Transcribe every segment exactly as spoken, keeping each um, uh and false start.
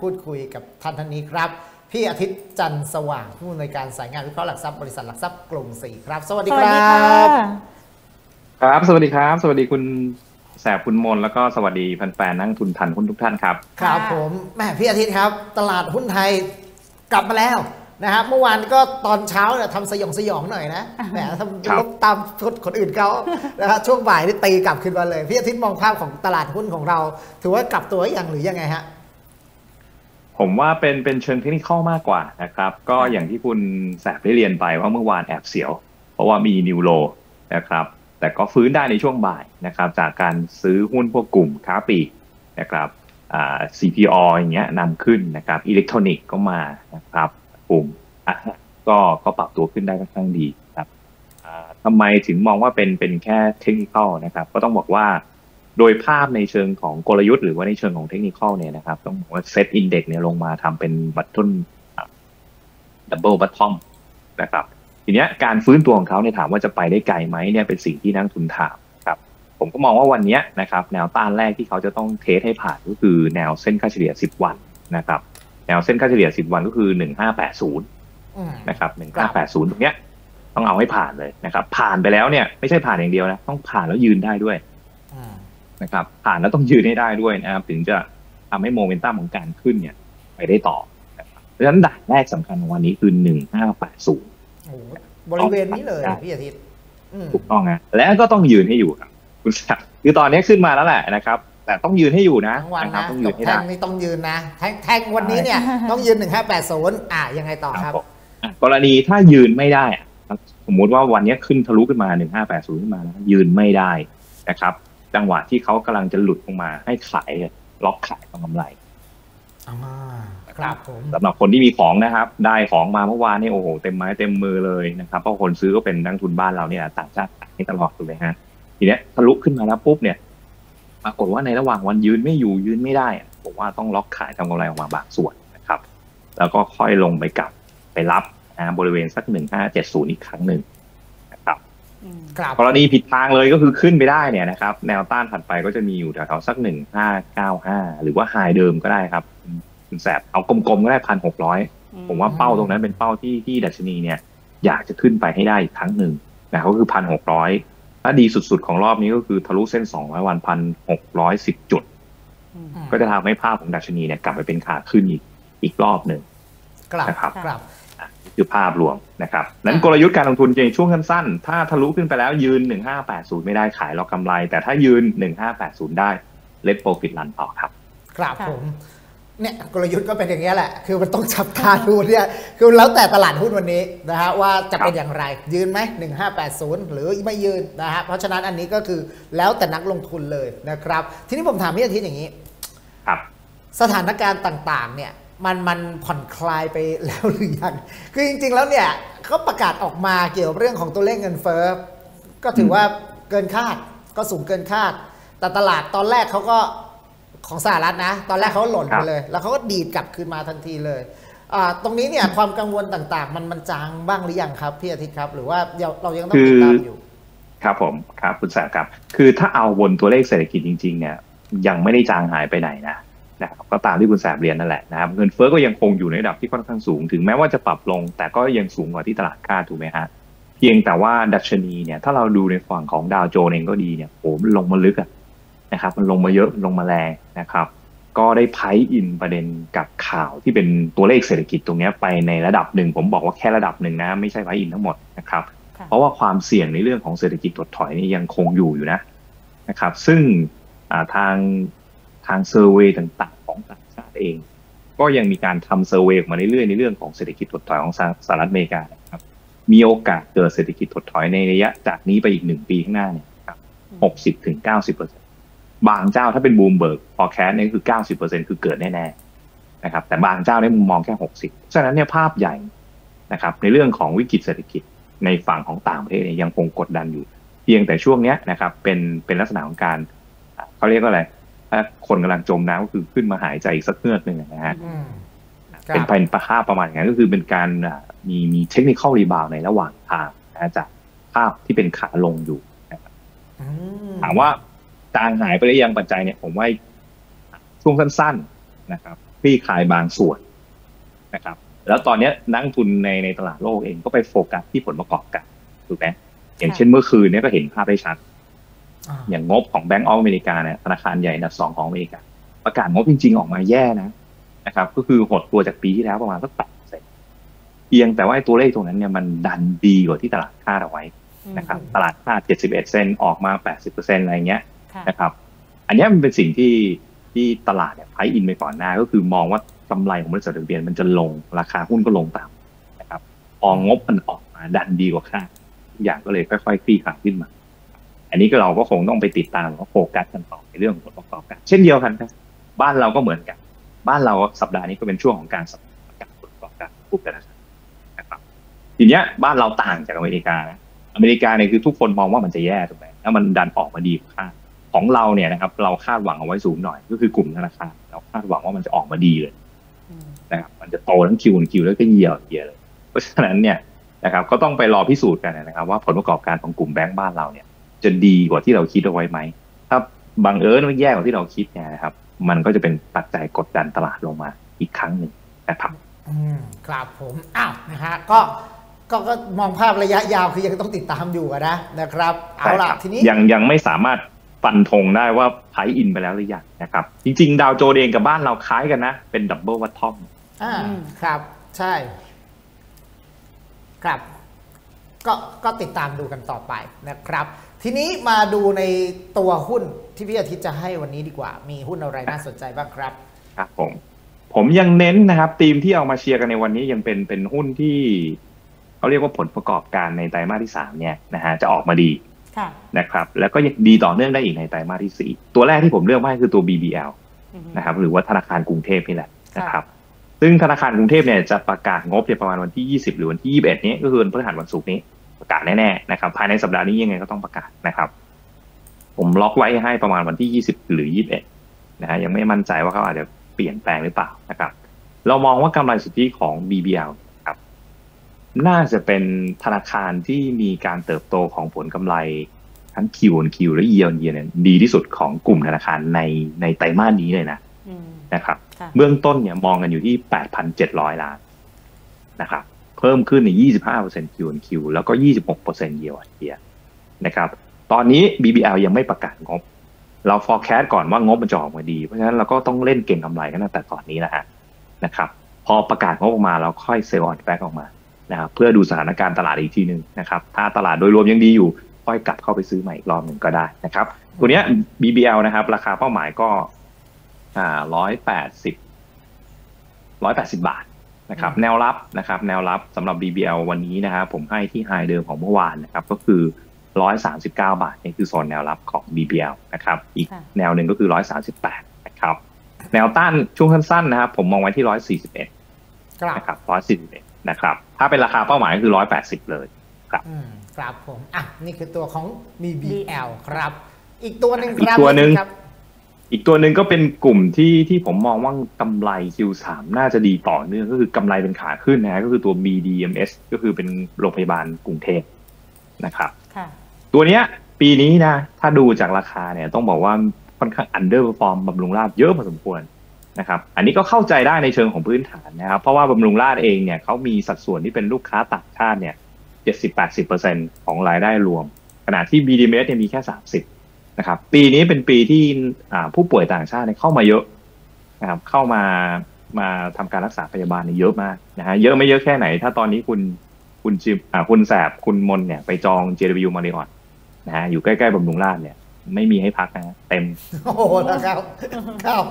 พูดคุยกับท่านท่านนี้ครับพี่อาทิตย์จันทร์สว่างผู้อำนวยการสายงานวิเคราะห์หลักทรัพย์บริษัทหลักทรัพย์กลุ่มสี่ครับสวัสดีครับครับสวัสดีครับสวัสดีคุณแสบคุณมนแล้วก็สวัสดีแฟนๆนักทุนทันหุ้นทุกท่านครับครับผมแม่พี่อาทิตย์ครับตลาดหุ้นไทยกลับมาแล้วนะครับเมื่อวานก็ตอนเช้าเนี่ยทำสยองสยองหน่อยนะแหมทำลบตามคนอื่นเขานะครับช่วงบ่ายนี่ตีกลับขึ้นมาเลยพี่อาทิตย์มองภาพของตลาดหุ้นของเราถือว่ากลับตัวอย่างหรือยังไงฮะผมว่าเป็นเป็นเชิงเทคนิคมากกว่านะครับก็อย่างที่คุณแสบได้เรียนไปว่าเมื่อวานแอบเสียวเพราะว่ามีนิวโลนะครับแต่ก็ฟื้นได้ในช่วงบ่ายนะครับจากการซื้อหุ้นพวกกลุ่มค้าปลีกนะครับ ซี พี โอ อย่างเงี้ยนำขึ้นนะครับอิเล็กทรอนิกส์ก็มานะครับกลุ่มก็ก็ปรับตัวขึ้นได้ค่อนข้างดีครับทำไมถึงมองว่าเป็นเป็นแค่เทคนิคนะครับก็ต้องบอกว่าโดยภาพในเชิงของกลยุทธ์หรือว่าในเชิงของเทคนิคเนี่ยนะครับต้องบอกว่าเซตอินเด็กซ์เนี่ยลงมาทำเป็นบัตทอมดับเบิลบัตทอมนะครับทีนี้การฟื้นตัวของเขาเนี่ยถามว่าจะไปได้ไกลไหมเนี่ยเป็นสิ่งที่นักทุนถามครับผมก็มองว่าวันนี้นะครับแนวต้านแรกที่เขาจะต้องเทสให้ผ่านก็คือแนวเส้นค่าเฉลี่ยสิบวันนะครับแนวเส้นค่าเฉลี่ยสิบวันก็คือหนึ่งพันห้าร้อยแปดสิบนะครับหนึ่งพันห้าร้อยแปดสิบตรงเนี้ยต้องเอาให้ผ่านเลยนะครับผ่านไปแล้วเนี่ยไม่ใช่ผ่านอย่างเดียวนะต้องผ่านแล้วยืนได้ด้วยนะครับผ่านแล้วต้องยืนให้ได้ด้วยนะครับถึงจะทำให้โมเมนตัมของการขึ้นเนี่ยไปได้ต่อเพราะฉะนั้นด่านแรกสำคัญของวันนี้คือหนึ่งพันห้าร้อยแปดสิบบ ริเวณนี้เลยพี่อาทิตย์ถูกต้องนะและก็ต้องยืนให้อยู่ครับคุณศักดิ์คือตอนนี้ขึ้นมาแล้วแหละนะครับแต่ต้องยืนให้อยู่นะนะครับต้องยืนให้ได้แท่งนี่ต้องยืนนะแท่งวันนี้เนี่ยต้องยืนหนึ่งห้าแปดศูนย์อ่ะยังไงต่อครับกรณีถ้ายืนไม่ได้สมมุติว่าวันนี้ขึ้นทะลุขึ้นมาหนึ่งห้าแปดศูนย์ขึ้นมาแล้วยืนไม่ได้นะครับจังหวะที่เขากำลังจะหลุดลงมาให้ขายล็อกขายกำไรสำหรับคนที่มีของนะครับได้ของมาเมื่อวานนี่โอ้โหเต็มไม้เต็มมือเลยนะครับเพราะคนซื้อก็เป็นนักทุนบ้านเราเนี่ยต่างชาติขายตลอดถูกไหมฮะทีเนี้ยทะลุขึ้นมาแล้วปุ๊บเนี่ยปรากฏว่าในระหว่างวันยืนไม่อยู่ยืนไม่ได้บอกว่าต้องล็อกขายทำกำไรออกมาบางส่วนนะครับแล้วก็ค่อยลงไปกลับไปรับบริเวณสักหนึ่งห้าเจ็ดศูนย์อีกครั้งหนึ่งนะครับกรณีผิดทางเลยก็คือขึ้นไปได้เนี่ยนะครับแนวต้านถัดไปก็จะมีอยู่แถวๆสักหนึ่งห้าเก้าห้าหรือว่าไฮเดิมก็ได้ครับแสบเอากลมๆก็ได้พันหกร้อยผมว่าเป้าตรงนั้นเป็นเป้าที่ที่ดัชนีเนี่ยอยากจะขึ้นไปให้ได้อีกครั้งหนึ่งนะก็คือพันหกร้อยถ้าดีสุดๆของรอบนี้ก็คือทะลุเส้นสองร้อยวันพันหกร้อยสิบจุดก็จะทำให้ภาพของดัชนีเนี่ยกลับไปเป็นขาขึ้นอีกอีกรอบหนึ่งนะครับคือภาพรวมนะครับนั้นกลยุทธ์การลงทุนในช่วงสั้นๆถ้าทะลุขึ้นไปแล้วยืนหนึ่งห้าแปดศูนย์ไม่ได้ขายเรากำไรแต่ถ้ายืนหนึ่งห้าแปดศูนย์ได้เลทโปรฟิตรันต่อครับครับผมเนี่ยกลยุทธ์ก็เป็นอย่างนี้แหละคือมันต้องจับตาดูเนี่ยคือแล้วแต่ตลาดหุ้นวันนี้นะฮะว่าจะเป็นอย่างไรยืนไหมหนึ่งห้าแปดศูนย์หรือไม่ยืนนะฮะเพราะฉะนั้นอันนี้ก็คือแล้วแต่นักลงทุนเลยนะครับทีนี้ผมถามพี่อาทิตย์อย่างนี้ครับสถานการณ์ต่างๆเนี่ยมันมันผ่อนคลายไปแล้วหรือยังคือจริงๆแล้วเนี่ยเขาประกาศออกมาเกี่ยวกับเรื่องของตัวเลขเงินเฟ้อก็ถือว่าเกินคาดก็สูงเกินคาดแต่ตลาดตอนแรกเขาก็ของสหรัฐนะตอนแรกเขาหล่นไปเลยแล้วเขาก็ดีดกลับคืนมาทันทีเลยตรงนี้เนี่ยความกังวลต่างๆมันมันจางบ้างหรือยังครับพี่อาทิตย์ครับหรือว่าเรายังต้องติดตามอยู่ครับผมครับคุณแสบครับคือถ้าเอาบนตัวเลขเศรษฐกิจจริงๆเนี่ยยังไม่ได้จางหายไปไหนนะนะครับก็ตามที่คุณแสบเรียนนั่นแหละนะครับเงินเฟ้อก็ยังคงอยู่ในระดับที่ค่อนข้างสูงถึงแม้ว่าจะปรับลงแต่ก็ยังสูงกว่าที่ตลาดคาดถูกไหมฮะเพียงแต่ว่าดัชนีเนี่ยถ้าเราดูในฝั่งของดาวโจนส์เองก็ดีเนี่ยโอ้มันลงมาลึกอะนะครับมันลงมาเยอะลงมาแรงนะครับก็ได้ไพร์อินประเด็นกับข่าวที่เป็นตัวเลขเศรษฐกิจตรงนี้ไปในระดับหนึ่งผมบอกว่าแค่ระดับหนึ่งนะไม่ใช่ไพร์อินทั้งหมดนะครับเพราะว่าความเสี่ยงในเรื่องของเศรษฐกิจถดถอยนี่ยังคงอยู่อยู่นะนะครับซึ่งทางทางเซอร์เวย์ต่างๆของต่างชาติเองก็ยังมีการทำเซอร์เวย์ออกมาเรื่อยๆในเรื่องของเศรษฐกิจถดถอยของสหรัฐอเมริกานะครับมีโอกาสเกิดเศรษฐกิจถดถอยในระยะจากนี้ไปอีกหนึ่งปีข้างหน้าเนี่ยหกสิบถึงเก้าสิบเปอร์เซ็นต์บางเจ้าถ้าเป็นบูมเบิร์กพอแคสเนี่ยคือ เก้าสิบเปอร์เซ็นต์ คือเกิดแน่ๆนะครับแต่บางเจ้าได้มุมมองแค่หกสิบฉะนั้นเนี่ยภาพใหญ่นะครับในเรื่องของวิกฤตเศรษฐกิจในฝั่งของต่างประเทศเนี่ยยังคงกดดันอยู่เพียงแต่ช่วงเนี้ยนะครับเป็นเป็นลักษณะของการเขาเรียกว่าอะไรถ้าคนกำลังจมน้ำก็คือขึ้นมาหายใจอีกสักเงือกหนึ่งนะฮะเป็นเป็นภาพประมาณอย่างนั้นก็คือเป็นการมีมีเทคนิคเข้ารีบาวในระหว่างทางนะจากภาพที่เป็นขาลงอยู่นะครับถามว่าจางหายไปหรือยังปัจจัยเนี่ยผมว่าช่วงสั้นๆนะครับ ลี่คลายบางส่วนนะครับแล้วตอนนี้นักทุนในในตลาดโลกเองก็ไปโฟกัสที่ผลประกอบกันถูกไหมอย่างเช่นเมื่อคืนนี้ก็เห็นภาพได้ชัดอย่างงบของ Bank of America เนี่ยธนาคารใหญ่อันดับสองของอเมริกาประกาศงบจริงๆออกมาแย่นะนะครับก็คือหดตัวจากปีที่แล้วประมาณสัก แปดเปอร์เซ็นต์ เพียงแต่ว่าตัวเลขตรงนั้นเนี่ยมันดันดีกว่าที่ตลาดคาดเอาไว้นะครับตลาดคาดเจ็ดสิบเอ็ดเซนต์ออกมา แปดสิบเปอร์เซ็นต์ อะไรเงี้ยนะครับอันนี้มันเป็นสิ่งที่ที่ตลาดเนี่ยไพร์อินไปก่อนหน้าก็คือมองว่ากำไรของบริษัทจดทะเบียนมันจะลงราคาหุ้นก็ลงตามนะครับพองบมันออกมาดันดีกว่าคาดอย่างก็เลยค่อยๆคลี่คลายขึ้นมาอันนี้ก็เราก็คงต้องไปติดตามแล้วโฟกัสกันต่อในเรื่องผลประกอบการเช่นเดียวกันครับบ้านเราก็เหมือนกันบ้านเราสัปดาห์นี้ก็เป็นช่วงของการสัปดาห์การผลประกอบการพูดกันนะครับทีนี้บ้านเราต่างจากอเมริกานะอเมริกาเนี่ยคือทุกคนมองว่ามันจะแย่ถูกไหมแล้วมันดันออกมาดีกว่าคาดของเราเนี่ยนะครับเราคาดหวังเอาไว้สูงหน่อยก็คือกลุ่มธนาคารเราคาดหวังว่ามันจะออกมาดีเลยนะครับมันจะโตทั้งคิวทั้งคิวแล้วก็เยียร์เยียร์เลยเพราะฉะนั้นเนี่ยนะครับก็ต้องไปรอพิสูจน์กันนะครับว่าผลประกอบการของกลุ่มแบงก์บ้านเราเนี่ยจะดีกว่าที่เราคิดเอาไว้ไหมถ้าบังเอิญมันแย่กว่าที่เราคิดเนี่ยนะครับมันก็จะเป็นปัจจัยกดดันตลาดลงมาอีกครั้งหนึ่งนะครับอืมครับผมอ้าวนะฮะก็ก็มองภาพระยะยาวคือยังต้องติดตามอยู่นะนะครับเอาล่ะทีนี้ยังยังไม่สามารถฟันธงได้ว่าไพร์อินไปแล้วหรือยังนะครับจริงๆดาวโจนส์เองกับบ้านเราคล้ายกันนะเป็นดับเบิลวัตทอมอ่าครับใช่ครับก็ก็ติดตามดูกันต่อไปนะครับทีนี้มาดูในตัวหุ้นที่พี่อาทิตย์จะให้วันนี้ดีกว่ามีหุ้นอะไรน่าสนใจบ้างครับครับผมผมยังเน้นนะครับธีมที่เอามาเชียร์กันในวันนี้ยังเป็นเป็นหุ้นที่เขาเรียกว่าผลประกอบการในไตรมาสที่สามเนี่ยนะฮะจะออกมาดีนะครับแล้วก็ดีต่อเนื่องได้อีกในไตรมาสที่สี่ตัวแรกที่ผมเลือกไว้คือตัว บี บี แอล นะครับหรือว่าธนาคารกรุงเทพนี่แหละนะครับซึ่งธนาคารกรุงเทพเนี่ยจะประกาศงบประมาณวันที่ยี่สิบหรือวันที่ยี่สิบเอ็ดนี้ก็คือวันพฤหัสวันศุกร์นี้ประกาศแน่ๆนะครับภายในสัปดาห์นี้ยังไงก็ต้องประกาศนะครับผมล็อกไว้ให้ประมาณวันที่ยี่สิบหรือยี่สิบเอ็ดนะฮะยังไม่มั่นใจว่าเขาอาจจะเปลี่ยนแปลงหรือเปล่านะครับเรามองว่ากำไรสุทธิของ บี บี แอล ครับน่าจะเป็นธนาคารที่มีการเติบโตของผลกำไรทั้ง คิว ออน คิว และ เยียร์ ออน เยียร์ เนี่ยดีที่สุดของกลุ่มธนาคารในในไตรมาสนี้เลยนะนะครับเบื้องต้นเนี่ยมองกันอยู่ที่ แปดพันเจ็ดร้อย ล้านนะครับเพิ่มขึ้นใน ยี่สิบห้าเปอร์เซ็นต์ คิว ออน คิว แล้วก็ ยี่สิบหกเปอร์เซ็นต์ เยียร์ ออน เยียร์ นะครับตอนนี้ บี บี แอล ยังไม่ประกาศงบเรา forecast ก่อนว่างบมันจะออกมาดีเพราะฉะนั้นเราก็ต้องเล่นเก่งกำไรกันตั้งแต่ตอนนี้นะฮะนะครับพอประกาศงบออกมาเราค่อย sell on back ออกมานะครับเพื่อดูสถานการณ์ตลาดอีกทีนึงนะครับถ้าตลาดโดยรวมยังดีอยู่ค่อยกลับเข้าไปซื้อใหม่อีกรอบหนึ่งก็ได้นะครับตัวเนี้ย บี บี แอล นะครับราคาเป้าหมายก็อ่าหนึ่งร้อยแปดสิบบาทนะครับแนวรับนะครับแนวรับสำหรับ บี บี แอล วันนี้นะครับผมให้ที่ไฮเดิมของเมื่อวานนะครับก็คือหนึ่งร้อยสามสิบเก้าบาทนี่คือโซนแนวรับของ บี บี แอล นะครับอีกแนวหนึ่งก็คือหนึ่งร้อยสามสิบแปดนะครับแนวต้านช่วงสั้นๆนะครับผมมองไว้ที่หนึ่งร้อยสี่สิบเอ็ดนะครับหนึ่งร้อยสี่สิบเอ็ดนะครับถ้าเป็นราคาเป้าหมายก็คือหนึ่งร้อยแปดสิบเลยครับครับผมอ่ะนี่คือตัวของ บี บี แอล ครับอีกตัวหนึ่งครับอีกตัวหนึ่งอีกตัวหนึ่งก็เป็นกลุ่มที่ที่ผมมองว่ากำไร คิว สาม น่าจะดีต่อเนื่องก็คือกำไรเป็นขาขึ้นนะก็คือตัว บี ดี เอ็ม เอส ก็คือเป็นโรงพยาบาลกรุงเทพนะครับตัวเนี้ยปีนี้นะถ้าดูจากราคาเนี่ยต้องบอกว่าค่อนข้าง อันเดอร์เพอร์ฟอร์ม บำรุงราษฎร์เยอะพอสมควรนะครับอันนี้ก็เข้าใจได้ในเชิงของพื้นฐานนะครับเพราะว่าบำรุงราษฎร์เองเนี่ยเขามีสัดส่วนที่เป็นลูกค้าต่างชาติเนี่ย เจ็ดสิบถึงแปดสิบเปอร์เซ็นต์ ของรายได้รวมขณะที่ บี ดี เอ็ม เอส เนี่ยมีแค่สามสิบนะครับปีนี้เป็นปีที่ผู้ป่วยต่างชาติเข้ามาเยอะนะครับเข้ามามาทำการรักษาพยาบาลเยอะมากนะฮะเยอะไม่เยอะแค่ไหนถ้าตอนนี้คุณคุณจิมคุณแสบคุณมนเนี่ยไปจอง เจ ดับเบิลยู Marriott นะฮะอยู่ใกล้ๆบำรุงราษฎร์เนี่ยไม่มีให้พักนะเต็มโอ้โหนะครับครับ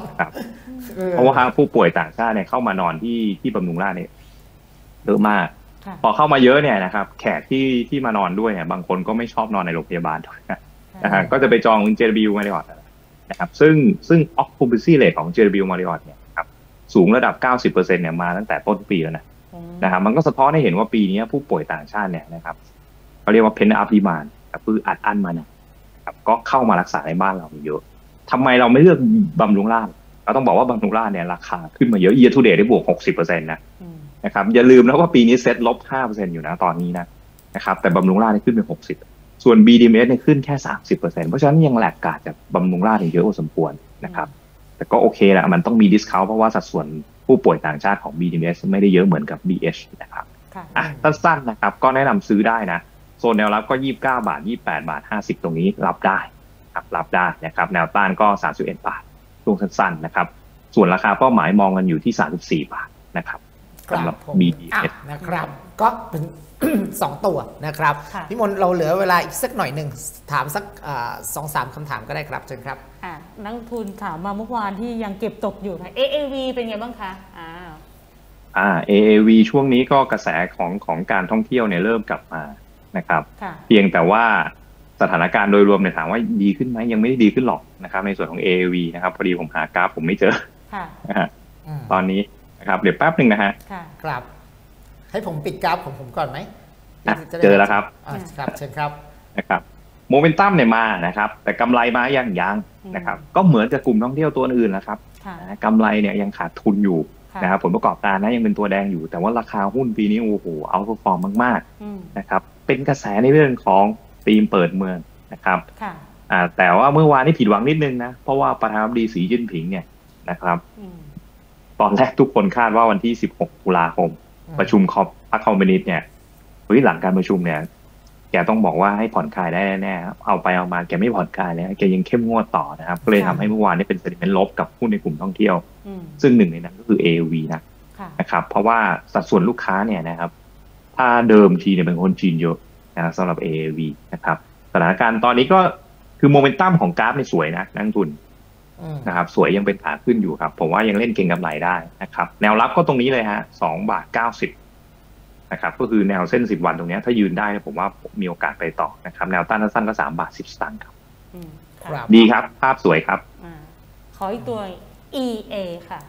เพราะว่าผู้ป่วยต่างชาติเนี่ยเข้ามานอนที่ที่บำรุงราษฎร์เนี่ยเยอะมากพอเข้ามาเยอะเนี่ยนะครับแขกที่ที่มานอนด้วยเนี่ยบางคนก็ไม่ชอบนอนในโรงพยาบาลก็จะไปจอง เจ ดับเบิลยู Marriott นะครับซึ่งซึ่ง Occupancy Rate ของ เจ ดับเบิลยู Marriott เนี่ยครับสูงระดับ เก้าสิบเปอร์เซ็นต์ เนี่ยมาตั้งแต่ต้นปีแล้วนะนะครับมันก็สะท้อนให้เห็นว่าปีนี้ผู้ป่วยต่างชาติเนี่ยนะครับเขาเรียกว่า Pent Up Demand คืออัดอั้นมาเนี่ยก็เข้ามารักษาในบ้านเราเยอะทำไมเราไม่เลือกบำรุงราษฎร์เราต้องบอกว่าบำรุงราษฎร์เนี่ยราคาขึ้นมาเยอะ Year to Date ได้บวก หกสิบเปอร์เซ็นต์ นะนะครับอย่าลืมนะว่าปีนี้เซ็ตลบ ห้าเปอร์เซ็นต์ อยู่นะตอนนี้นะนะครับแต่บำรุงราษฎร์ขึ้นเป็น หกสิบส่วน บี ดี เอ็ม เอส เนี่ยขึ้นแค่ สามสิบเปอร์เซ็นต์ เพราะฉะนั้นยังแหลกขาดจากบำรุงราษฎร์เยอะพอสมควรนะครับ แต่ก็โอเคแหละมันต้องมีดิสคาวเพราะว่าสัดส่วนผู้ป่วยต่างชาติของ บี ดี เอ็ม เอส ไม่ได้เยอะเหมือนกับ บี เอช นะครับอ่ะสั้นๆนะครับก็แนะนำซื้อได้นะโซนแนวรับก็ยี่สิบเก้าบาทยี่สิบแปดบาทห้าสิบตรงนี้รับได้ครับรับได้นะครับแนวต้านก็สามสิบเอ็ดบาทช่วงสั้นๆนะครับส่วนราคาเป้าหมายมองกันอยู่ที่สามสิบสี่บาทนะครับสำหรับ บี ดี เอส นะครับก็เป็นสองตัวนะครับพี่มนเราเหลือเวลาอีกสักหน่อยหนึ่งถามสักสองสามคำถามก็ได้ครับเชิญครับนักทุนถามมาเมื่อวานที่ยังเก็บตกอยู่ค่ะ เอ เอ วี เป็นไงบ้างคะอ่า เอ เอ วี ช่วงนี้ก็กระแสของของการท่องเที่ยวเนี่ยเริ่มกลับมานะครับเพียงแต่ว่าสถานการณ์โดยรวมเนี่ยถามว่าดีขึ้นไหมยังไม่ได้ดีขึ้นหรอกนะครับในส่วนของ เอ เอ วี นะครับพอดีผมหากราฟผมไม่เจอตอนนี้นะครับเดี๋ยวแป๊บหนึ่งนะฮะครับให้ผมปิดกราฟของผมก่อนไหมเจอแล้วครับครับเชิญครับนะครับโมเมนตัมเนี่ยมานะครับแต่กำไรมายังยังนะครับก็เหมือนกับกลุ่มท่องเที่ยวตัวอื่นนะครับกำไรเนี่ยยังขาดทุนอยู่นะครับผลประกอบการนะยังเป็นตัวแดงอยู่แต่ว่าราคาหุ้นปีนี้โอ้โหเอาท์เพอร์ฟอร์มมากๆนะครับเป็นกระแสในเรื่องของธีมเปิดเมืองนะครับแต่ว่าเมื่อวานนี้ผิดหวังนิดนึงนะเพราะว่าประธานาธิบดีสีจิ้นผิงเนี่ยนะครับตอนแรกทุกคนคาดว่าวันที่สิบหกตุลาคมประชุมคอปพรรคคอมมิวนิสต์เนี่ยเฮ้ยหลังการประชุมเนี่ยแกต้องบอกว่าให้ผ่อนคลายได้แน่ๆเอาไปเอามาแกไม่ผ่อนคลายเลยแกยังเข้มงวดต่อนะครับก็เลยทำให้เมื่อวานนี้เป็นเซนติเมนต์ลบกับหุ้นในกลุ่มท่องเที่ยวซึ่งหนึ่งในนั้นก็คือ เอ วี นะนะครับเพราะว่าสัดส่วนลูกค้าเนี่ยนะครับถ้าเดิมทีเนี่ยเป็นคนจีนเยอะนะสำหรับ เอ วี นะครับสถานการณ์ตอนนี้ก็คือโมเมนตัมของกราฟในสวยนะนักลงทุนนะครับสวยยังเป็นขาขึ้นอยู่ครับผมว่ายังเล่นเก็งกำไรได้นะครับแนวรับก็ตรงนี้เลยฮะสองบาทเก้าสิบนะครับก็คือแนวเส้นสิบวันตรงนี้ถ้ายืนได้ผมว่ามีโอกาสไปต่อนะครับแนวต้านสั้นก็สามบาทสิบสตางค์ครับดีครับภาพสวยครับขออีกตัว อี เอ ค่ะ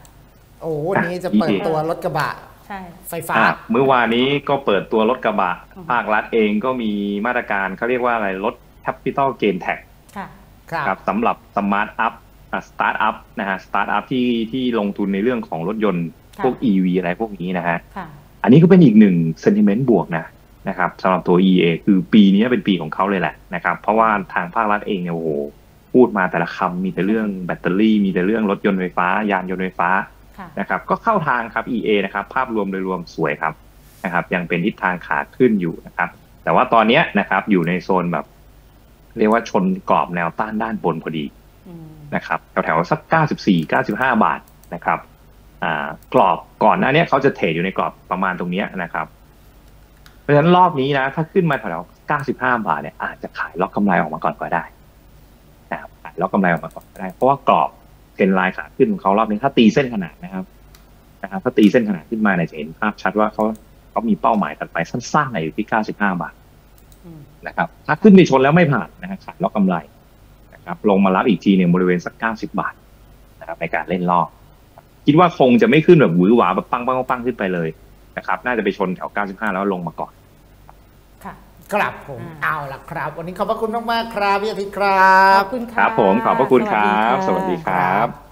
โอ้โหนี้จะเปิดตัวรถกระบะใช่ไฟฟ้าเมื่อวานนี้ก็เปิดตัวรถกระบะภาครัฐเองก็มีมาตรการเขาเรียกว่าอะไรลด Capital Gain Tax ครับสำหรับ Smart Upสตาร์ทอัพนะฮะสตาร์ทอัพที่ที่ลงทุนในเรื่องของรถยนต์พวก อี วี อะไรพวกนี้นะฮะอันนี้ก็เป็นอีกหนึ่งเซนติเมนต์บวกนะนะครับสำหรับตัว อี เอ คือปีนี้เป็นปีของเขาเลยแหละนะครับเพราะว่าทางภาครัฐเองเนี่ยโอ้โหพูดมาแต่ละคำมีแต่เรื่องแบตเตอรี่มีแต่เรื่องรถยนต์ไฟฟ้ายานยนต์ไฟฟ้านะครับก็เข้าทางครับ อี เอ นะครับภาพรวมโดยรวมสวยครับนะครับยังเป็นทิศทางขาขึ้นอยู่นะครับแต่ว่าตอนนี้นะครับอยู่ในโซนแบบเรียกว่าชนกรอบแนวต้านด้านบนพอดีนะครับแถวๆสักเก้าสิบสี่ เก้าสิบห้าบาทนะครับกรอบก่อนหน้านี้เขาจะเทรดอยู่ในกรอบประมาณตรงนี้นะครับเพราะฉะนั้นรอบนี้นะถ้าขึ้นมาแถวๆเก้าสิบห้าบาทเนี่ยอาจจะขายล็อกกำไรออกมาก่อนก็ได้นะครับขายล็อกกำไรออกมาก่อนก็ได้เพราะว่ากรอบเป็นลายขาขึ้นของเขารอบนี้ถ้าตีเส้นขนาดนะครับนะครับถ้าตีเส้นขนาดขึ้นมาเนี่ยจะเห็นภาพชัดว่าเขาเขามีเป้าหมายถัดไปสั้นๆอยู่ที่เก้าสิบห้าบาทนะครับถ้าขึ้นไปชนแล้วไม่ผ่านนะครับขายล็อกกำไรลงมารับอีกทีหนึ่งบริเวณสักเก้าสิบบาทนะครับในการเล่นรอบคิดว่าคงจะไม่ขึ้นแบบหวือหวาแบบปังปังปังขึ้นไปเลยนะครับน่าจะไปชนแถวเก้าสิบห้าแล้วลงมาก่อนค่ะครับผมเอาล่ะครับวันนี้ขอบพระคุณมากๆครับพี่อาทิตย์ครับขอบคุณครับผมขอบพระคุณครับสวัสดีครับ